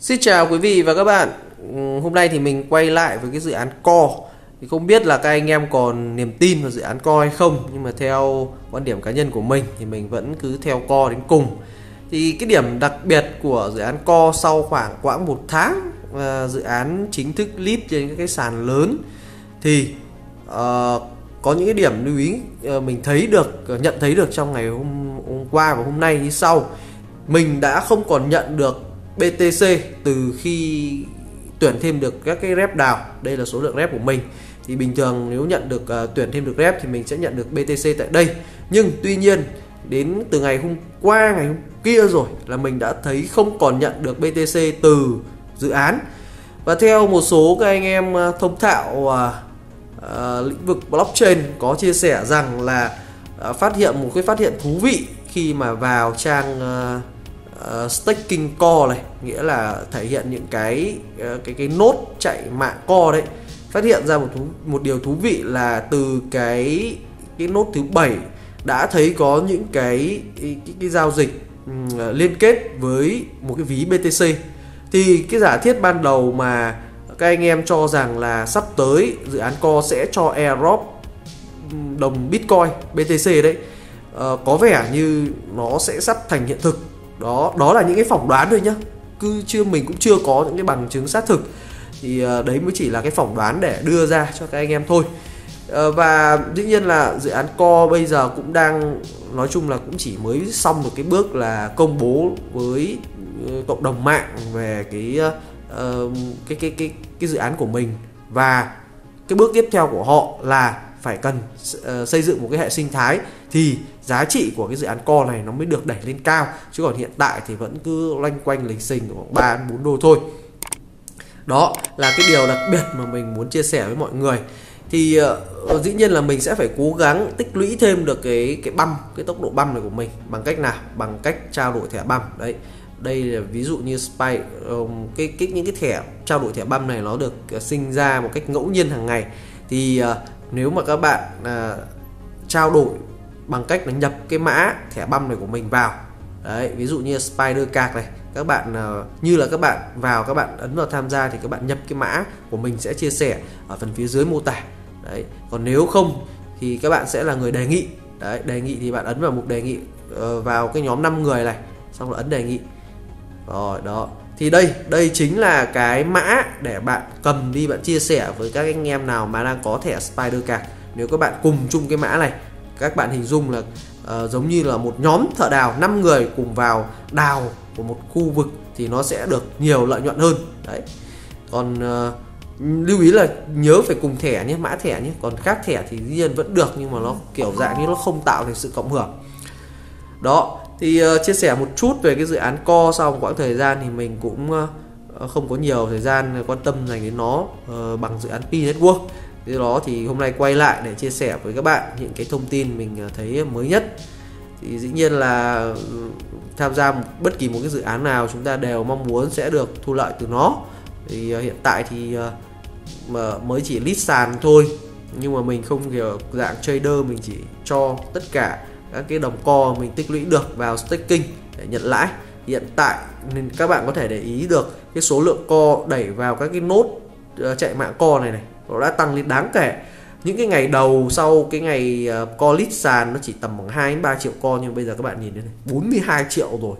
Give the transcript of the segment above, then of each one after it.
Xin chào quý vị và các bạn. Hôm nay thì mình quay lại với cái dự án CORE. Thì không biết là các anh em còn niềm tin vào dự án CORE hay không, nhưng mà theo quan điểm cá nhân của mình thì mình vẫn cứ theo CORE đến cùng. Thì cái điểm đặc biệt của dự án CORE sau khoảng 1 tháng dự án chính thức list trên các cái sàn lớn thì có những cái điểm lưu ý mình nhận thấy được trong ngày hôm qua và hôm nay như sau. Mình đã không còn nhận được BTC từ khi tuyển thêm được các cái rep đào. Đây là số lượng rep của mình. Thì bình thường nếu nhận được tuyển thêm được rep thì mình sẽ nhận được BTC tại đây. Nhưng tuy nhiên đến từ ngày hôm qua, ngày hôm kia rồi là mình đã thấy không còn nhận được BTC từ dự án. Và theo một số các anh em thông thạo lĩnh vực blockchain có chia sẻ rằng là một cái phát hiện thú vị khi mà vào trang staking core này, nghĩa là thể hiện những cái nốt chạy mạng core đấy, phát hiện ra một điều thú vị là từ cái nốt thứ 7 đã thấy có những cái giao dịch liên kết với một cái ví BTC. Thì cái giả thiết ban đầu mà các anh em cho rằng là sắp tới dự án core sẽ cho airdrop đồng Bitcoin BTC đấy, có vẻ như nó sẽ sắp thành hiện thực. Đó là những cái phỏng đoán thôi nhá, mình cũng chưa có những cái bằng chứng xác thực. Thì đấy mới chỉ là cái phỏng đoán để đưa ra cho các anh em thôi. Và dĩ nhiên là dự án CORE bây giờ cũng đang, nói chung là cũng chỉ mới xong một cái bước là công bố với cộng đồng mạng về cái dự án của mình. Và cái bước tiếp theo của họ là phải cần xây dựng một cái hệ sinh thái thì giá trị của cái dự án CORE này nó mới được đẩy lên cao, chứ còn hiện tại thì vẫn cứ loanh quanh lình xình khoảng 3-4 đô thôi. Đó là cái điều đặc biệt mà mình muốn chia sẻ với mọi người. Thì dĩ nhiên là mình sẽ phải cố gắng tích lũy thêm được cái tốc độ băm này của mình bằng cách nào, bằng cách trao đổi thẻ băm đấy. Đây là ví dụ như những cái thẻ trao đổi thẻ băm này nó được sinh ra một cách ngẫu nhiên hàng ngày. Thì nếu mà các bạn trao đổi bằng cách là nhập cái mã thẻ băm này của mình vào đấy, ví dụ như Spider Card này, các bạn các bạn ấn vào tham gia thì các bạn nhập cái mã của mình sẽ chia sẻ ở phần phía dưới mô tả đấy. Còn nếu không thì các bạn sẽ là người đề nghị đấy, đề nghị thì bạn ấn vào mục đề nghị vào cái nhóm 5 người này, xong là ấn đề nghị rồi đó. Thì đây chính là cái mã để bạn cầm đi bạn chia sẻ với các anh em nào mà đang có thẻ Spider Card. Nếu các bạn cùng chung cái mã này, các bạn hình dung là giống như là một nhóm thợ đào 5 người cùng vào đào của một khu vực thì nó sẽ được nhiều lợi nhuận hơn đấy. Còn lưu ý là nhớ phải cùng thẻ nhé, mã thẻ nhé, còn khác thẻ thì dĩ nhiên vẫn được nhưng mà nó kiểu dạng như nó không tạo được sự cộng hưởng. Đó thì chia sẻ một chút về cái dự án CORE sau một quãng thời gian thì mình cũng không có nhiều thời gian quan tâm dành đến nó bằng dự án Pi Network. Từ đó thì hôm nay quay lại để chia sẻ với các bạn những cái thông tin mình thấy mới nhất. Thì dĩ nhiên là tham gia bất kỳ một cái dự án nào chúng ta đều mong muốn sẽ được thu lợi từ nó. Thì hiện tại thì mới chỉ list sàn thôi, nhưng mà mình không kiểu dạng trader, mình chỉ cho tất cả các cái đồng CORE mình tích lũy được vào staking để nhận lãi. Hiện tại nên các bạn có thể để ý được cái số lượng CORE đẩy vào các cái nốt chạy mạng CORE này nó đã tăng lên đáng kể. Những cái ngày đầu sau cái ngày CORE list sàn nó chỉ tầm khoảng 2-3 triệu CORE, nhưng bây giờ các bạn nhìn đây này, 42 triệu rồi,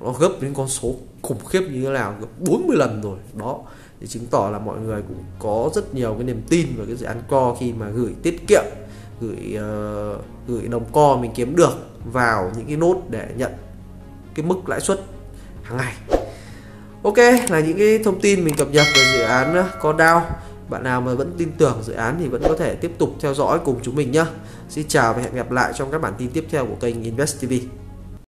nó gấp đến con số khủng khiếp như thế nào, gấp 40 lần rồi đó. Thì chứng tỏ là mọi người cũng có rất nhiều cái niềm tin vào cái dự án CORE khi mà gửi tiết kiệm, gửi đồng CORE mình kiếm được vào những cái nốt để nhận cái mức lãi suất hàng ngày. Ok, là những cái thông tin mình cập nhật về dự án CORE DAO. Bạn nào mà vẫn tin tưởng dự án thì vẫn có thể tiếp tục theo dõi cùng chúng mình nhé. Xin chào và hẹn gặp lại trong các bản tin tiếp theo của kênh investTV.